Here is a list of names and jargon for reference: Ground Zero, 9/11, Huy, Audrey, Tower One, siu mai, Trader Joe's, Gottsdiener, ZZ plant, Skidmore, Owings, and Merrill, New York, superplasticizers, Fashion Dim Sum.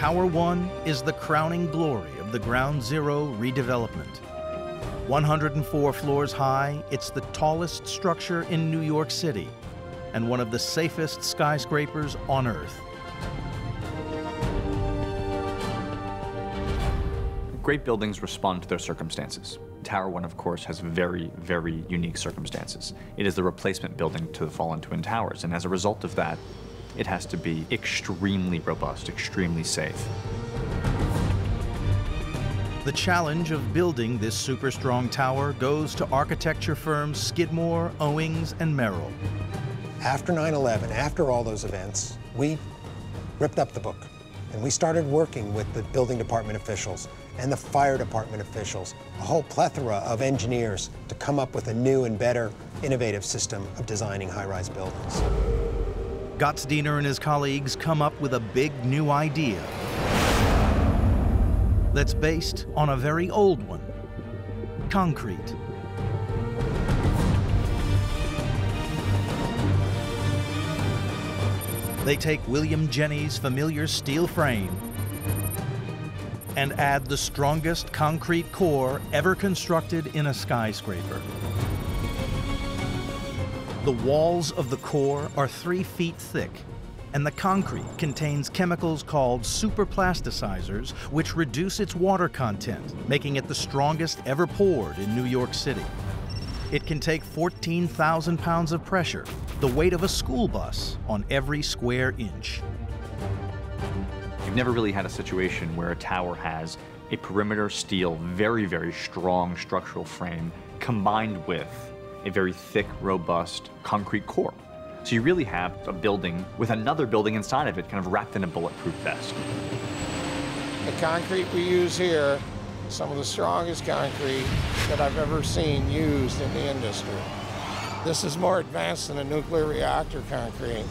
Tower One is the crowning glory of the Ground Zero redevelopment. 104 floors high, it's the tallest structure in New York City and one of the safest skyscrapers on Earth. Great buildings respond to their circumstances. Tower One, of course, has very, very unique circumstances. It is the replacement building to the fallen Twin Towers, and as a result of that, it has to be extremely robust, extremely safe. The challenge of building this super strong tower goes to architecture firms Skidmore, Owings, and Merrill. After 9/11, after all those events, we ripped up the book and we started working with the building department officials and the fire department officials, a whole plethora of engineers to come up with a new and better innovative system of designing high-rise buildings. Gottsdiener and his colleagues come up with a big new idea that's based on a very old one, concrete. They take William Jenney's familiar steel frame and add the strongest concrete core ever constructed in a skyscraper. The walls of the core are 3 feet thick, and the concrete contains chemicals called superplasticizers, which reduce its water content, making it the strongest ever poured in New York City. It can take 14,000 pounds of pressure, the weight of a school bus, on every square inch. You've never really had a situation where a tower has a perimeter steel, very, very strong structural frame combined with a very thick, robust concrete core. So you really have a building with another building inside of it, kind of wrapped in a bulletproof vest. The concrete we use here, some of the strongest concrete that I've ever seen used in the industry. This is more advanced than a nuclear reactor concrete.